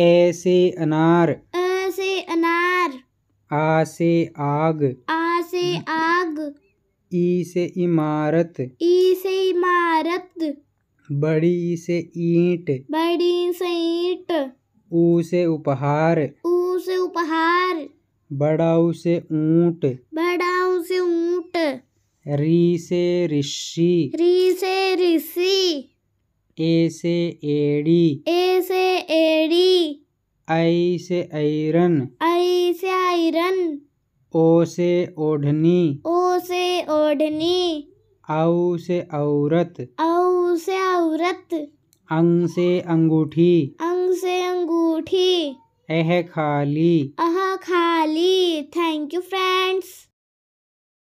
ए से अनार आ से आग ई से इमारत बड़ी से ईंट ऊ से उपहार बड़ा से ऊंट री से ऋषि ए से एड़ी आई से आयरन ओ से ओढ़नी औ से औरत अंग से अंगूठी अह खाली थैंक यू फ्रेंड्स।